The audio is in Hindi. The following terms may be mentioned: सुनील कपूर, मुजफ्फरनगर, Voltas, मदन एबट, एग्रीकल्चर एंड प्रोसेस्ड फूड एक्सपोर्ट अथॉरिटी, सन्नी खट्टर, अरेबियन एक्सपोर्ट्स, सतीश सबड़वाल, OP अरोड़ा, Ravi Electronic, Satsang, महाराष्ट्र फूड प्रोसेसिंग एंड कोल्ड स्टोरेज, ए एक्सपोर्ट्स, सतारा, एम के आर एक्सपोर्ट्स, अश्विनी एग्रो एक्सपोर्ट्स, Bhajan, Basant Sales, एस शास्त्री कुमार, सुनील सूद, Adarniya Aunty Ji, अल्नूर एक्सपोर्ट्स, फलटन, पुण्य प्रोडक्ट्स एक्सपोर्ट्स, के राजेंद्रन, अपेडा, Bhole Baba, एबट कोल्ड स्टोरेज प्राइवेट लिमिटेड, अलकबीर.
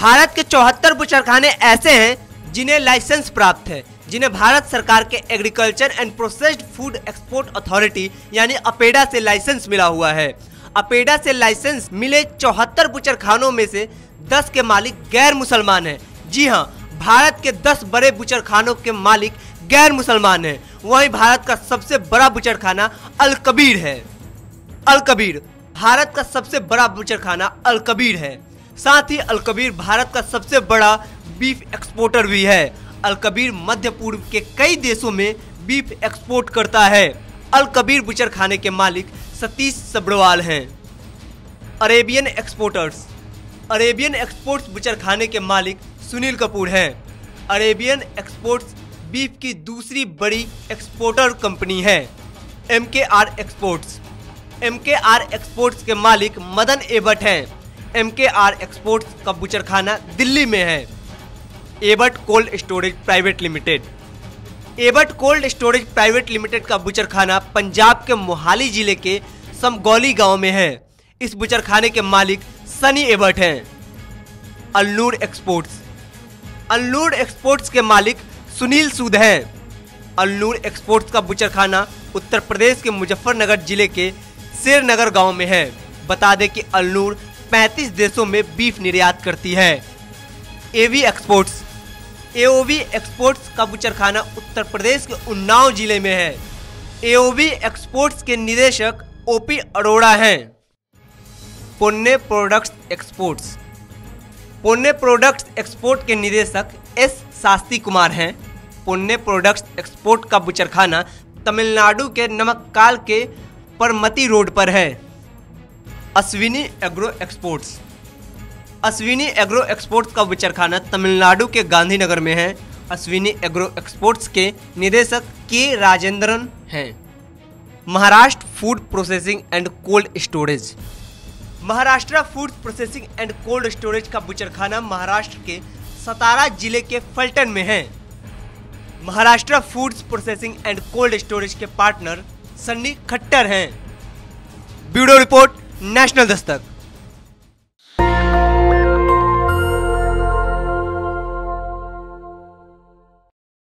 भारत के 74 बुचरखाने ऐसे हैं जिन्हें लाइसेंस प्राप्त है, जिन्हें भारत सरकार के एग्रीकल्चर एंड प्रोसेस्ड फूड एक्सपोर्ट अथॉरिटी यानी अपेडा से लाइसेंस मिला हुआ है। अपेडा से लाइसेंस मिले 74 बुचरखानों में से 10 के मालिक गैर मुसलमान हैं। जी हां, भारत के 10 बड़े बुचरखानों के मालिक गैर मुसलमान हैं। वहीं भारत का सबसे बड़ा बुचरखाना अलकबीर है। अलकबीर भारत का सबसे बड़ा बुचरखाना अलकबीर है। साथ ही अलकबीर भारत का सबसे बड़ा बीफ एक्सपोर्टर भी है। अलकबीर मध्य पूर्व के कई देशों में बीफ एक्सपोर्ट करता है। अलकबीर बुचरखाने के मालिक सतीश सबड़वाल हैं। Arabian exporters. अरेबियन एक्सपोर्ट्स बुचरखाने के मालिक सुनील कपूर हैं। अरेबियन एक्सपोर्ट्स बीफ की दूसरी बड़ी एक्सपोर्टर कंपनी है। एम के आर एक्सपोर्ट्स के मालिक मदन एबट हैं। एम के आर एक्सपोर्ट्स का बुचरखाना दिल्ली में है। एबट कोल्ड स्टोरेज प्राइवेट लिमिटेड। एबट कोल्ड स्टोरेज प्राइवेट लिमिटेड का बुचरखाना पंजाब के मोहाली जिले के समगौली गांव में है। इस बुचरखाने के मालिक सन्नी एबट हैं। अल्नूर एक्सपोर्ट्स। अल्नूर एक्सपोर्ट्स के मालिक सुनील सूद हैं। अल्नूर एक्सपोर्ट्स का बुचरखाना उत्तर प्रदेश के मुजफ्फरनगर जिले के शेरनगर गांव में है। बता दें कि अल्नूर 35 देशों में बीफ निर्यात करती है। ए एक्सपोर्ट्स का बुचरखाना उत्तर प्रदेश के उन्नाव जिले में है। ए एक्सपोर्ट्स के निदेशक OP अरोड़ा हैं। पुण्य प्रोडक्ट्स एक्सपोर्ट्स। Punya products export के निदेशक एस शास्त्री कुमार हैं। पुण्य प्रोडक्ट्स एक्सपोर्ट का बुचरखाना तमिलनाडु के नमक्काल के परमती रोड पर है। अश्विनी एग्रो एक्सपोर्ट्स। अश्विनी एग्रो एक्सपोर्ट्स का बुचरखाना तमिलनाडु के गांधीनगर में है। अश्विनी एग्रो एक्सपोर्ट्स के निदेशक के राजेंद्रन हैं। महाराष्ट्र फूड प्रोसेसिंग एंड कोल्ड स्टोरेज। महाराष्ट्र फूड प्रोसेसिंग एंड कोल्ड स्टोरेज का बुचरखाना महाराष्ट्र के सतारा जिले के फलटन में है। महाराष्ट्र फूड प्रोसेसिंग एंड कोल्ड स्टोरेज के पार्टनर सन्नी खट्टर हैं। Bureau report, national Dastak.